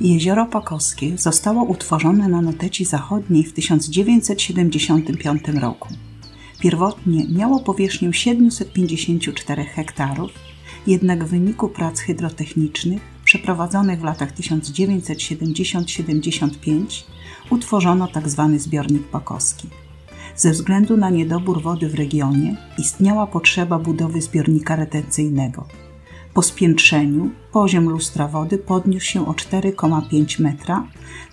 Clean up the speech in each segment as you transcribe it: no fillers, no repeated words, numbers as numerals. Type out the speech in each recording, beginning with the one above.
Jezioro Pakoskie zostało utworzone na Noteci Zachodniej w 1975 roku. Pierwotnie miało powierzchnię 754 hektarów, jednak w wyniku prac hydrotechnicznych przeprowadzonych w latach 1970-75 utworzono tzw. zbiornik Pakoski. Ze względu na niedobór wody w regionie istniała potrzeba budowy zbiornika retencyjnego. Po spiętrzeniu poziom lustra wody podniósł się o 4,5 metra,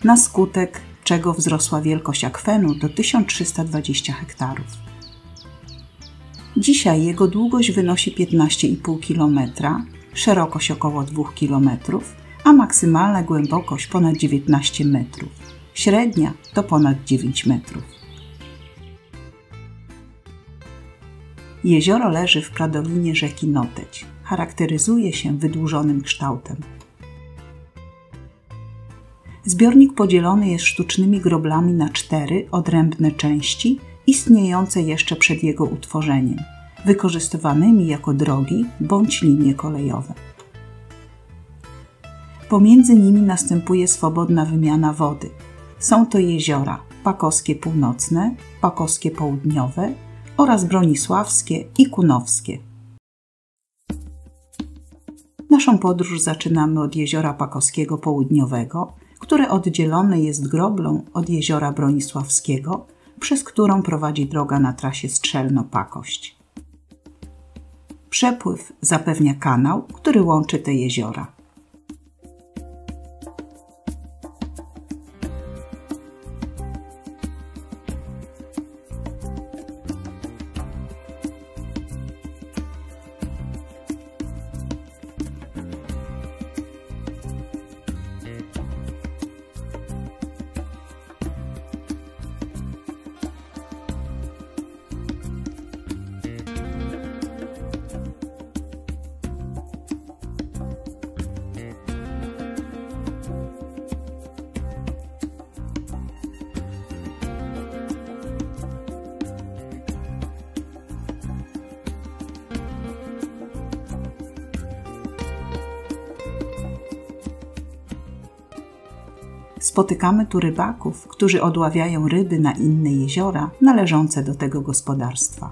na skutek czego wzrosła wielkość akwenu do 1320 hektarów. Dzisiaj jego długość wynosi 15,5 km, szerokość około 2 km, a maksymalna głębokość ponad 19 metrów. Średnia to ponad 9 metrów. Jezioro leży w pradolinie rzeki Noteć. Charakteryzuje się wydłużonym kształtem. Zbiornik podzielony jest sztucznymi groblami na 4 odrębne części, istniejące jeszcze przed jego utworzeniem, wykorzystywanymi jako drogi bądź linie kolejowe. Pomiędzy nimi następuje swobodna wymiana wody. Są to jeziora Pakoskie Północne, Pakoskie Południowe oraz Bronisławskie i Kunowskie. Naszą podróż zaczynamy od jeziora Pakoskiego Południowego, które oddzielone jest groblą od jeziora Bronisławskiego, przez którą prowadzi droga na trasie Strzelno-Pakość. Przepływ zapewnia kanał, który łączy te jeziora. Spotykamy tu rybaków, którzy odławiają ryby na inne jeziora należące do tego gospodarstwa.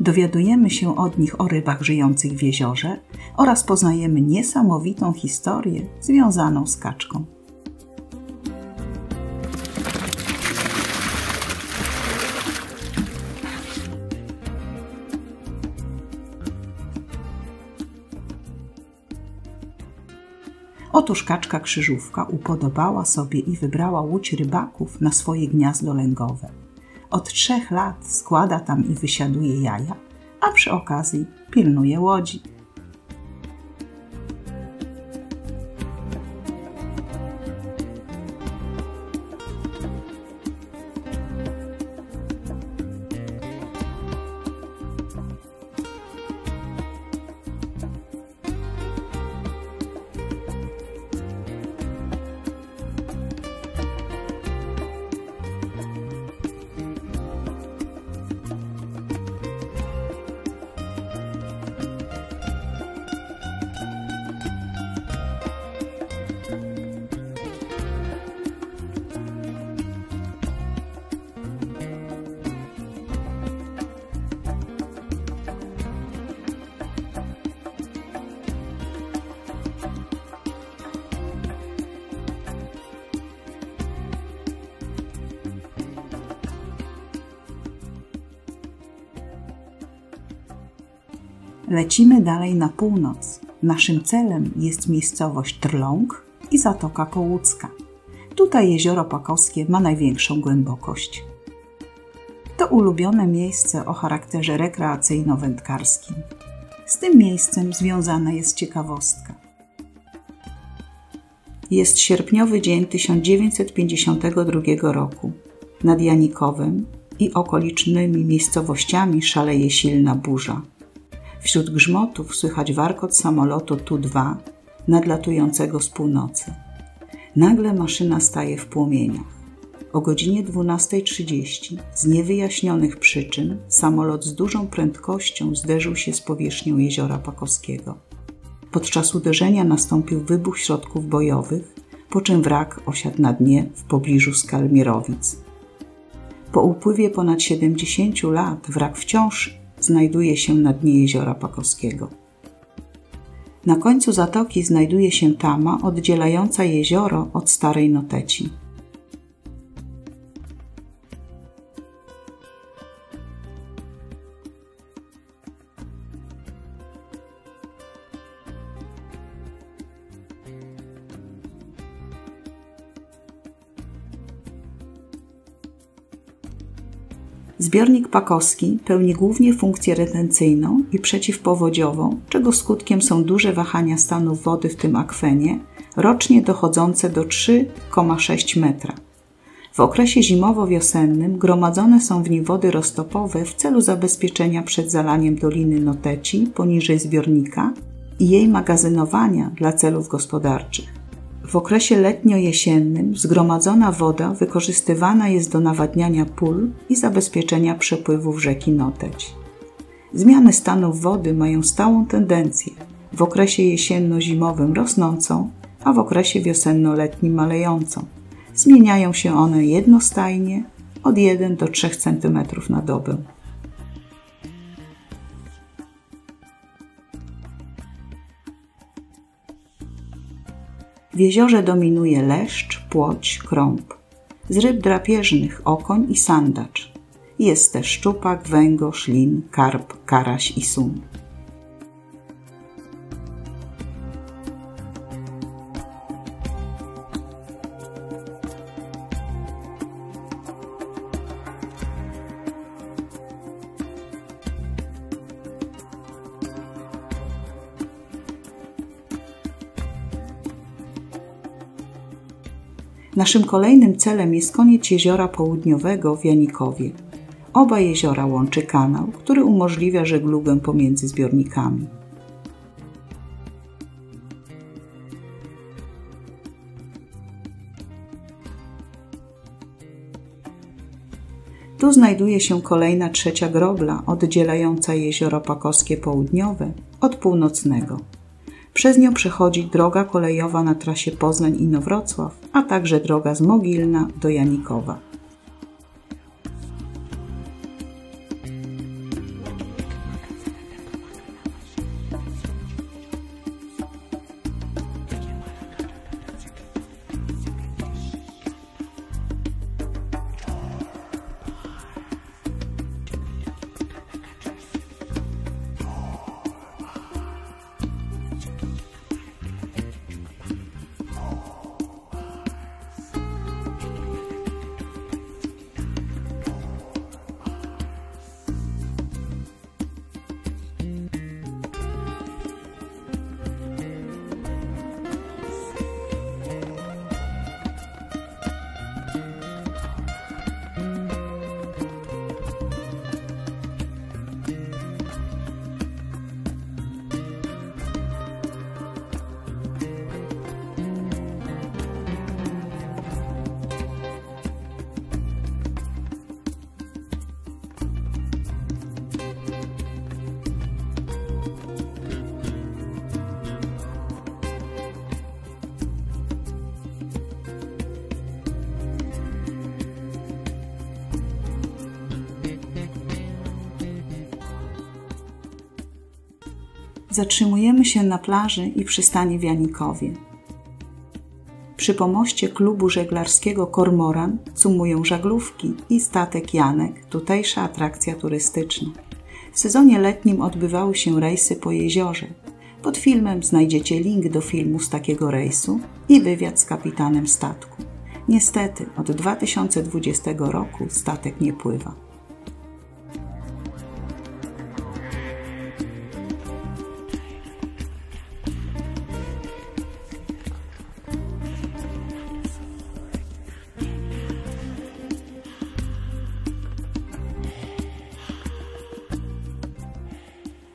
Dowiadujemy się od nich o rybach żyjących w jeziorze oraz poznajemy niesamowitą historię związaną z kaczką. Otóż kaczka krzyżówka upodobała sobie i wybrała łódź rybaków na swoje gniazdo lęgowe. Od 3 lat składa tam i wysiaduje jaja, a przy okazji pilnuje łodzi. Lecimy dalej na północ. Naszym celem jest miejscowość Trląg i Zatoka Kołucka. Tutaj jezioro Pakoskie ma największą głębokość. To ulubione miejsce o charakterze rekreacyjno-wędkarskim. Z tym miejscem związana jest ciekawostka. Jest sierpniowy dzień 1952 roku. Nad Janikowem i okolicznymi miejscowościami szaleje silna burza. Wśród grzmotów słychać warkot samolotu Tu-2 nadlatującego z północy. Nagle maszyna staje w płomieniach. O godzinie 12:30 z niewyjaśnionych przyczyn samolot z dużą prędkością zderzył się z powierzchnią jeziora Pakoskiego. Podczas uderzenia nastąpił wybuch środków bojowych, po czym wrak osiadł na dnie w pobliżu Skalmierowic. Po upływie ponad 70 lat wrak wciąż znajduje się na dnie Jeziora Pakoskiego. Na końcu zatoki znajduje się tama oddzielająca jezioro od starej Noteci. Zbiornik pakoski pełni głównie funkcję retencyjną i przeciwpowodziową, czego skutkiem są duże wahania stanów wody w tym akwenie, rocznie dochodzące do 3,6 metra. W okresie zimowo-wiosennym gromadzone są w nim wody roztopowe w celu zabezpieczenia przed zalaniem Doliny Noteci poniżej zbiornika i jej magazynowania dla celów gospodarczych. W okresie letnio-jesiennym zgromadzona woda wykorzystywana jest do nawadniania pól i zabezpieczenia przepływów rzeki Noteć. Zmiany stanów wody mają stałą tendencję, w okresie jesienno-zimowym rosnącą, a w okresie wiosenno-letnim malejącą. Zmieniają się one jednostajnie od 1 do 3 cm na dobę. W jeziorze dominuje leszcz, płoć, krąb. Z ryb drapieżnych okoń i sandacz. Jest też szczupak, węgorz, lin, karp, karaś i sum. Naszym kolejnym celem jest koniec Jeziora Południowego w Janikowie. Oba jeziora łączy kanał, który umożliwia żeglugę pomiędzy zbiornikami. Tu znajduje się kolejna trzecia grobla oddzielająca Jezioro Pakoskie Południowe od Północnego. Przez nią przechodzi droga kolejowa na trasie Poznań-Inowrocław, a także droga z Mogilna do Janikowa. Zatrzymujemy się na plaży i przystani w Janikowie. Przy pomoście klubu żeglarskiego Kormoran cumują żaglówki i statek Janek, tutejsza atrakcja turystyczna. W sezonie letnim odbywały się rejsy po jeziorze. Pod filmem znajdziecie link do filmu z takiego rejsu i wywiad z kapitanem statku. Niestety od 2020 roku statek nie pływa.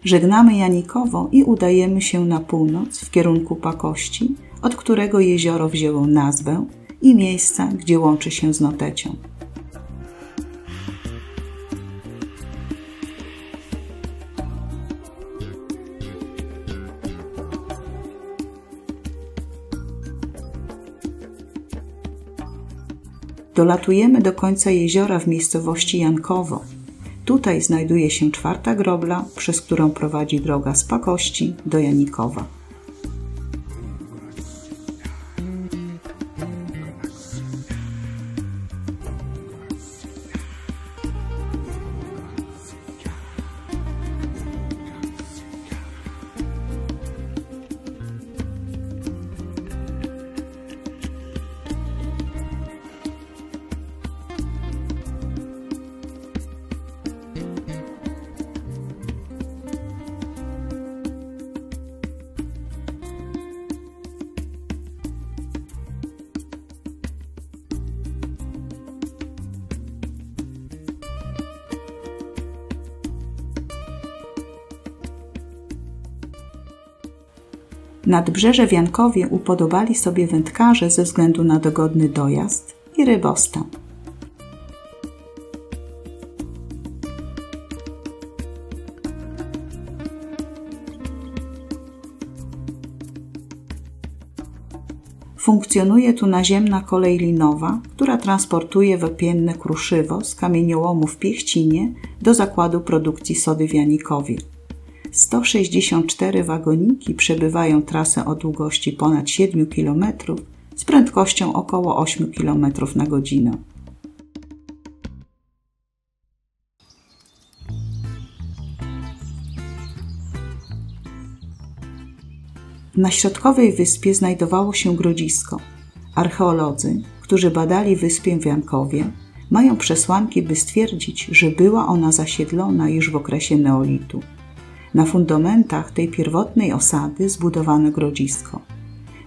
Żegnamy Janikowo i udajemy się na północ w kierunku Pakości, od którego jezioro wzięło nazwę i miejsca, gdzie łączy się z Notecią. Dolatujemy do końca jeziora w miejscowości Janikowo. Tutaj znajduje się czwarta grobla, przez którą prowadzi droga z Pakości do Janikowa. Nadbrzeże w Jankowie upodobali sobie wędkarze ze względu na dogodny dojazd i rybostan. Funkcjonuje tu naziemna kolej linowa, która transportuje wapienne kruszywo z kamieniołomu w Piechcinie do zakładu produkcji sody w Janikowie. 164 wagoniki przebywają trasę o długości ponad 7 km z prędkością około 8 km na godzinę. Na środkowej wyspie znajdowało się grodzisko. Archeolodzy, którzy badali wyspę w Jankowie, mają przesłanki, by stwierdzić, że była ona zasiedlona już w okresie neolitu. Na fundamentach tej pierwotnej osady zbudowano grodzisko.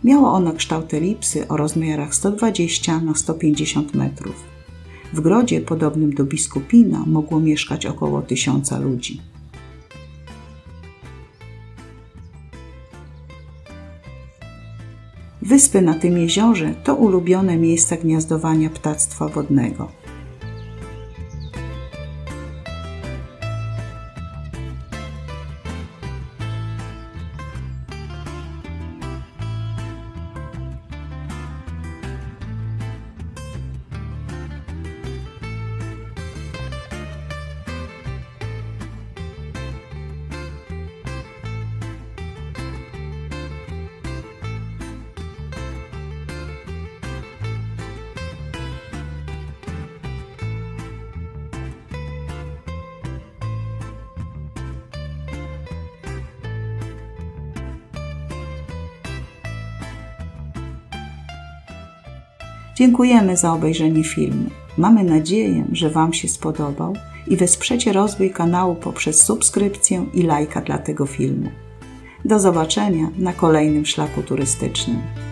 Miało ono kształt elipsy o rozmiarach 120 na 150 metrów. W grodzie podobnym do Biskupina mogło mieszkać około 1000 ludzi. Wyspy na tym jeziorze to ulubione miejsca gniazdowania ptactwa wodnego. Dziękujemy za obejrzenie filmu. Mamy nadzieję, że Wam się spodobał i wesprzecie rozwój kanału poprzez subskrypcję i lajka dla tego filmu. Do zobaczenia na kolejnym szlaku turystycznym.